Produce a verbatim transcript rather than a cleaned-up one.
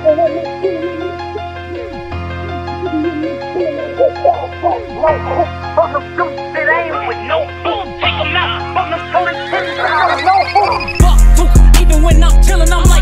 Even when I'm chillin', I'm like